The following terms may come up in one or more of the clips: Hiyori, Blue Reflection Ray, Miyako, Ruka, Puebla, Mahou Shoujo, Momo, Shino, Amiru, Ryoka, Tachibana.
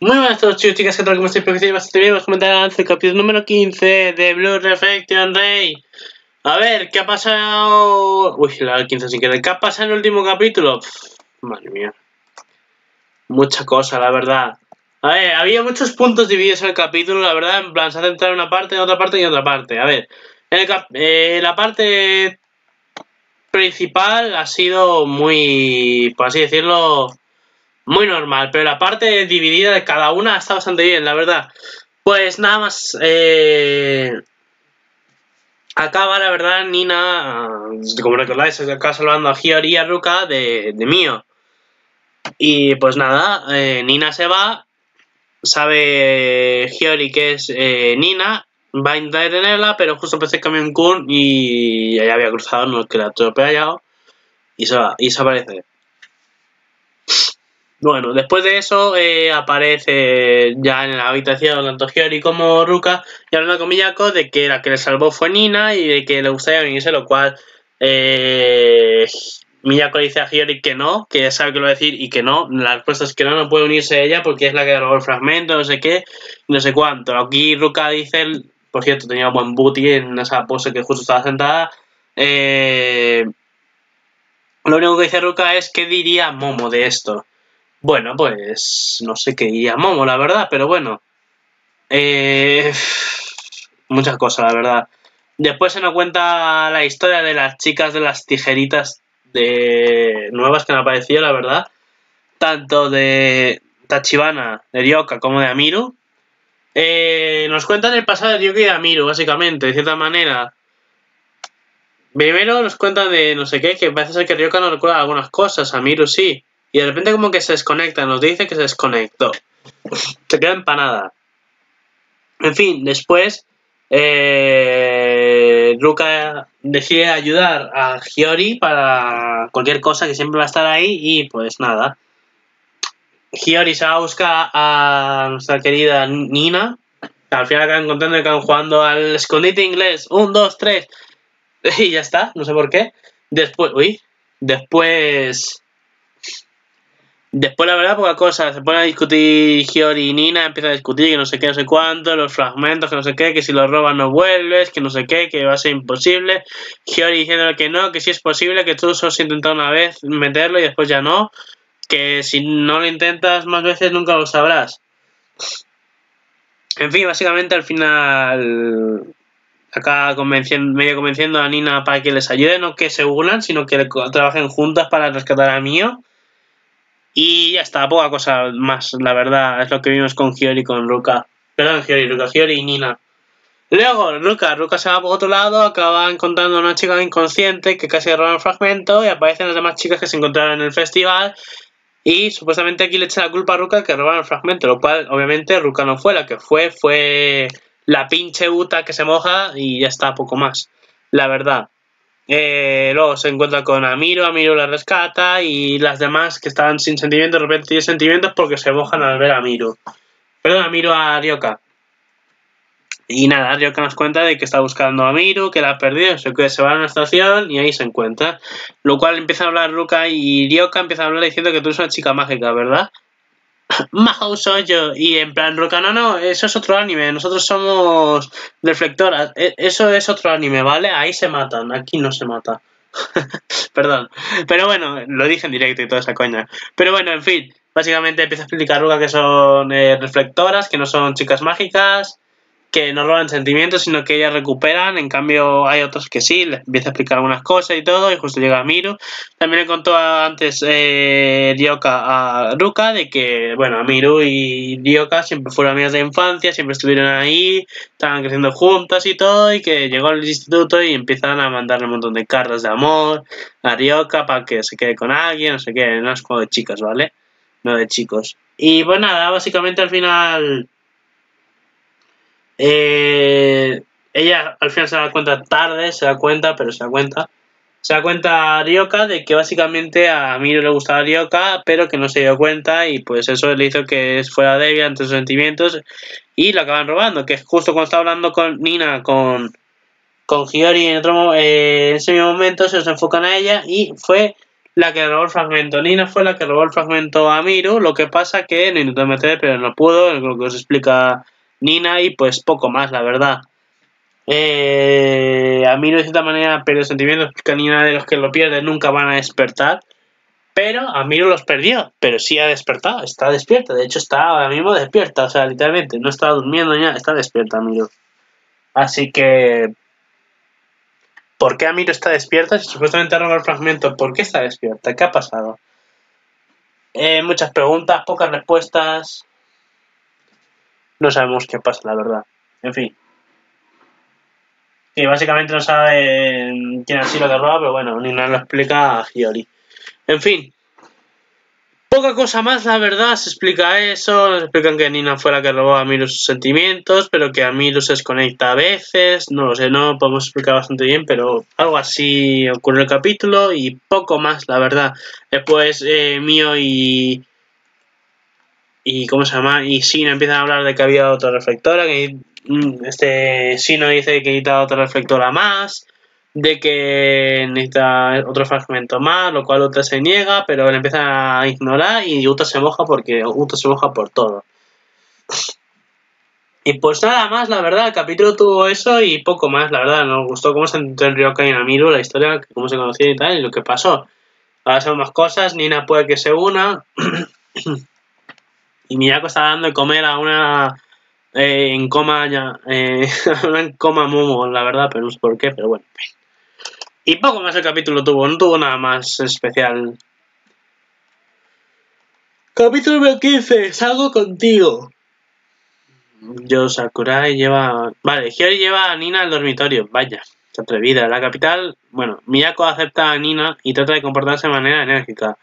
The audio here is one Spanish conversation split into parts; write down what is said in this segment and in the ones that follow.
Muy buenas a todos, chicos, chicas, ¿qué tal? ¿Cómo estáis? Espero que estéis bastante bien. Vamos a comentar antes el capítulo número 15 de Blue Reflection Ray. A ver, ¿qué ha pasado? Uy, la 15 sin querer. ¿Qué ha pasado en el último capítulo? Madre mía. Mucha cosa, la verdad. A ver, había muchos puntos divididos en el capítulo, la verdad. En plan, se ha centrado en una parte, en otra parte y en otra parte. A ver, la parte principal ha sido muy, por así decirlo, muy normal, pero la parte dividida de cada una está bastante bien, la verdad. Pues nada más acaba, la verdad, Nina, como recordáis, acaba salvando a Hiyori y a Ruka de Mío. Y pues nada, Nina se va, sabe Hiyori que es Nina, va a intentar detenerla, pero justo empecé el camión Kun y ella había cruzado, no es que la atropellado, y se va, y desaparece. Bueno, después de eso aparece ya en la habitación tanto Hiyori como Ruka y hablando con Miyako de que la que le salvó fue Nina y de que le gustaría venirse, lo cual Miyako le dice a Hiyori que no, que sabe que lo va a decir y que no, la respuesta es que no, no puede unirse ella porque es la que robó el fragmento, no sé qué, no sé cuánto. Aquí Ruka dice, por cierto, tenía buen booty en esa pose que justo estaba sentada, lo único que dice Ruka es qué diría Momo de esto. Bueno, pues no sé qué diría Momo, la verdad, pero bueno. Muchas cosas, la verdad. Después se nos cuenta la historia de las chicas de las tijeritas de nuevas que han aparecido, la verdad. Tanto de Tachibana, de Ryoka, como de Amiru. Nos cuentan el pasado de Ryoka y de Amiru, básicamente, de cierta manera. Primero nos cuentan de no sé qué, que parece ser que Ryoka no recuerda algunas cosas, Amiru sí. Y de repente como que se desconecta, nos dice que se desconectó. Se queda empanada. En fin, después Ruka decide ayudar a Hiyori para cualquier cosa que siempre va a estar ahí y pues nada. Hiyori se va a buscar a nuestra querida Nina. Al final acaban encontrando que acaban jugando al escondite inglés. 1, 2, 3. Y ya está, no sé por qué. Después, uy, Después, la verdad, poca cosa. Se ponen a discutir Hiyori y Nina, empiezan a discutir que no sé qué, no sé cuánto, los fragmentos, que no sé qué, que si los robas no vuelves, que no sé qué, que va a ser imposible. Hiyori diciéndole que no, que sí es posible, que tú solo has intentado una vez meterlo y después ya no. Que si no lo intentas más veces nunca lo sabrás. En fin, básicamente al final acaba medio convenciendo a Nina para que les ayude, no que se unan, sino que trabajen juntas para rescatar a Mío. Y ya está, poca cosa más, la verdad, es lo que vimos con Hiyori y con Ruka. Perdón, Hiyori y Ruka, Hiyori y Nina. Luego, Ruka se va por otro lado, acaba encontrando a una chica inconsciente que casi roba un fragmento y aparecen las demás chicas que se encontraron en el festival y supuestamente aquí le echa la culpa a Ruka que robaron el fragmento, lo cual obviamente Ruka no fue, la que fue la pinche Uta que se moja y ya está, poco más, la verdad. Luego se encuentra con Amiru, Amiru la rescata y las demás que estaban sin sentimientos de repente tienen sentimientos porque se mojan al ver a Amiru. Perdón, Amiru a Ryoka. Y nada, Ryoka nos cuenta de que está buscando a Amiru, que la ha perdido, se va a una estación y ahí se encuentra. Lo cual empieza a hablar Ruka y Ryoka empieza a hablar diciendo que tú eres una chica mágica, ¿verdad? Mahou Shoujo. Y en plan, Ruka, no, no, eso es otro anime, nosotros somos reflectoras, eso es otro anime, ¿vale? Ahí se matan, aquí no se mata. Perdón, pero bueno, lo dije en directo y toda esa coña. Pero bueno, en fin, básicamente empieza a explicar Ruka que son reflectoras, que no son chicas mágicas, que no roban sentimientos, sino que ellas recuperan. En cambio, hay otros que sí, les empieza a explicar algunas cosas y todo, y justo llega Amiru. También le contó antes Ryoka a Ruka de que, bueno, Amiru y Ryoka siempre fueron amigas de infancia, siempre estuvieron ahí, estaban creciendo juntas y todo, y que llegó al instituto y empiezan a mandarle un montón de cartas de amor a Ryoka para que se quede con alguien, no sé qué, no es como de chicas, ¿vale? No de chicos. Y pues nada, básicamente al final ella al final se da cuenta tarde, pero se da cuenta. Se da cuenta a Ryoka de que básicamente a Amiru le gustaba a Ryoka, pero que no se dio cuenta y pues eso le hizo que fuera débil ante sus sentimientos y lo acaban robando, que justo cuando está hablando con Nina, con Hiyori en ese mismo momento se los enfocan a ella y fue la que robó el fragmento. Nina fue la que robó el fragmento a Miru, lo que pasa que no intentó meter, pero no pudo, lo que os explica Nina, y pues poco más, la verdad. A Miru de cierta manera perdió sentimientos, que Nina, de los que lo pierden nunca van a despertar, pero a Miru los perdió, pero sí ha despertado, está despierta, de hecho está ahora mismo despierta, o sea, literalmente, no está durmiendo ya, está despierta Miru. Así que... ¿por qué Amiro está despierta? Si supuestamente ha robado el fragmento, ¿por qué está despierta? ¿Qué ha pasado? Muchas preguntas, pocas respuestas. No sabemos qué pasa, la verdad. En fin. Y básicamente no sabe quién ha sido que roba, pero bueno, Nina lo explica a Hiyori. En fin. Poca cosa más, la verdad, se explica eso, nos explican que Nina fue la que robó a Miru sus sentimientos, pero que a Miru se desconecta a veces, no lo sé, no lo podemos explicar bastante bien, pero algo así ocurre en el capítulo y poco más, la verdad. Después Mio y ¿cómo se llama? Y Shino empiezan a hablar de que había otra reflectora, que Shino dice que necesita otra reflectora más, de que necesita otro fragmento más, lo cual Uta se niega, pero le empiezan a ignorar y Uta se moja porque Uta se moja por todo. Y pues nada más, la verdad, el capítulo tuvo eso y poco más, la verdad. Nos gustó cómo se entró en Ryokai y Amiru, la historia, cómo se conocían y tal, y lo que pasó. Ahora sabemos más cosas, Nina puede que se una. Y Miyako está dando de comer a una en coma ya, una en coma Momo, la verdad, pero no sé por qué, pero bueno. Y poco más el capítulo tuvo, no tuvo nada más especial. Capítulo 15, salgo contigo. Yo, Sakurai lleva... Vale, Hiyori lleva a Nina al dormitorio, vaya, se atrevida. La capital, bueno, Miyako acepta a Nina y trata de comportarse de manera enérgica.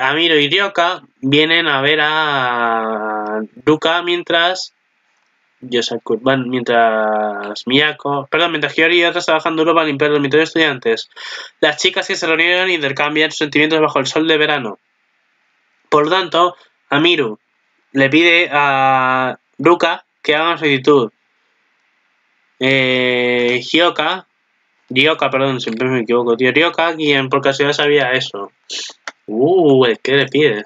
Amiro y Ryoka vienen a ver a Ruka mientras... mientras Hiyori y otras trabajan duro para limpiar el dormitorio de estudiantes. Las chicas que se reunieron intercambian sus sentimientos bajo el sol de verano. Por lo tanto, Amiru le pide a Ruka que haga una solicitud. Ryoka, siempre me equivoco, tío. Ryoka, quien por casualidad sabía eso. ¿Qué le pide?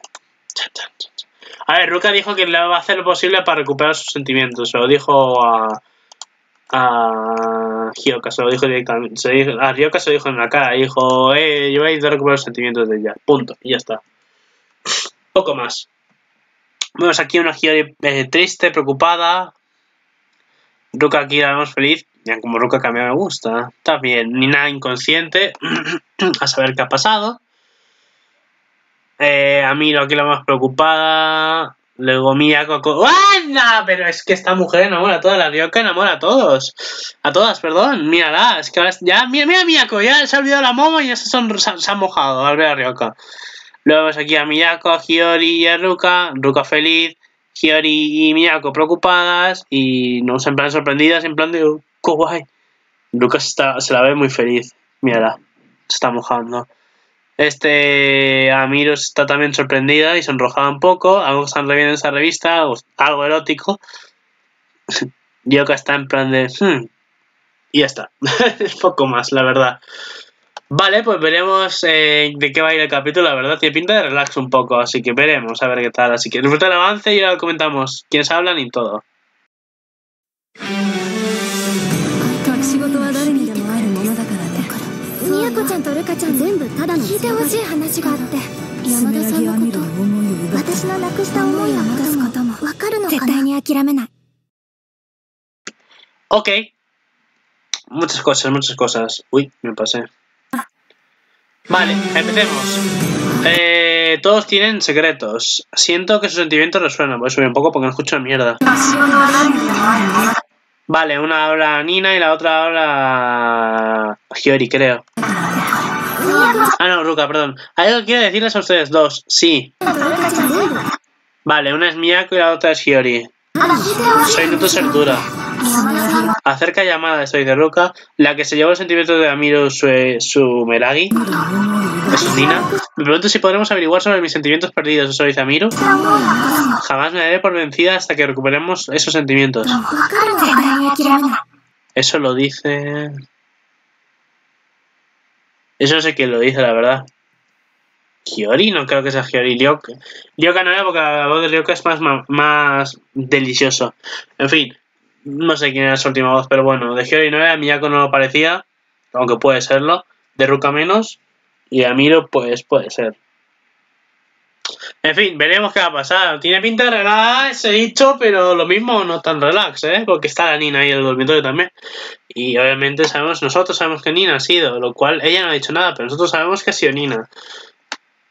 A ver, Ruka dijo que le va a hacer lo posible para recuperar sus sentimientos. Se lo dijo a Ryoka, se lo dijo directamente. A Ryoka se lo dijo en la cara. Dijo, yo voy a intentar recuperar los sentimientos de ella. Punto. Y ya está. Poco más. Vemos aquí una Hiyori triste, preocupada. Ruka aquí la vemos feliz. Ya como Ruka cambia me gusta. Está bien. Nina inconsciente. A saber qué ha pasado. Amiro aquí la más preocupada. Luego Miyako... ¡Anda! Pero es que esta mujer enamora a todas. La Ryoka enamora a todos. A todas, perdón. Mírala. Es que ahora ya... Mira Miyako. Ya se ha olvidado la Momo y ya se ha mojado al ver a Ryoka. Luego vemos aquí a Miyako, a Hiyori y a Ruka. Ruka feliz. Hiyori y Miyako preocupadas. Y no, en plan sorprendidas. En plan de... ¡Qué guay! Ruka se la ve muy feliz. Mírala. Se está mojando. Amiro está también sorprendida y sonrojada un poco. Algo están reviendo en esa revista, algo erótico. Yoka está en plan de... Y ya está. Poco más, la verdad. Vale, pues veremos de qué va a ir el capítulo. La verdad tiene pinta de relax un poco, así que veremos a ver qué tal. Así que disfruta el avance y ahora comentamos quiénes hablan y todo. Ok. Muchas cosas. Uy, me pasé. Vale, empecemos. Todos tienen secretos. Siento que sus sentimientos resuenan. Voy a subir un poco porque no escucho la mierda. Vale, una habla Nina y la otra habla Hiyori, creo. Ah, no, Ruka, perdón. Hay algo que quiero decirles a ustedes dos. Sí. Vale, una es Miyako y la otra es Hiyori. Soy de tu ser dura. Acerca llamada, soy de Ruka. La que se llevó los sentimientos de Amiro su Meragi. Eso es Nina. Me pregunto si podremos averiguar sobre mis sentimientos perdidos. Eso dice Amiro. Jamás me daré por vencida hasta que recuperemos esos sentimientos. Eso lo dice... Eso no sé quién lo dice, la verdad. Hiyori, no creo que sea Hiyori. Ryoka. Ryoka no era porque la voz de Ryoka es más delicioso. En fin, no sé quién era su última voz, pero bueno, de Hiyori no era, Miyako no lo parecía, aunque puede serlo, de Ruka menos, y de Amiro pues puede ser. En fin, veremos qué va a pasar. Tiene pinta de relax, he dicho, pero lo mismo no tan relax, ¿eh? Porque está la Nina ahí en el dormitorio también. Y obviamente sabemos, nosotros sabemos que Nina ha sido, lo cual ella no ha dicho nada, pero nosotros sabemos que ha sido Nina.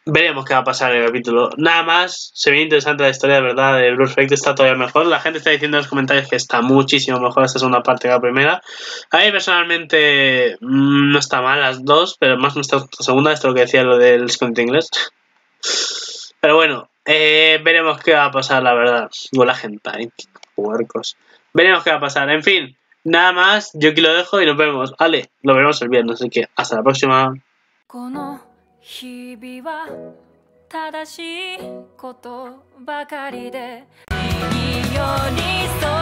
Veremos qué va a pasar en el capítulo. Nada más, se ve interesante la historia, de verdad, de Blue Reflection, está todavía mejor. La gente está diciendo en los comentarios que está muchísimo mejor esta segunda parte que la primera. A mí personalmente no está mal las dos, pero más no está segunda, esto es lo que decía lo del descuento inglés. Pero bueno, veremos qué va a pasar, la verdad. O la gente, puercos. Veremos qué va a pasar. En fin, nada más, yo aquí lo dejo y nos vemos. Vale, lo veremos el viernes, así que hasta la próxima. 日々は正しいことばかりでいいように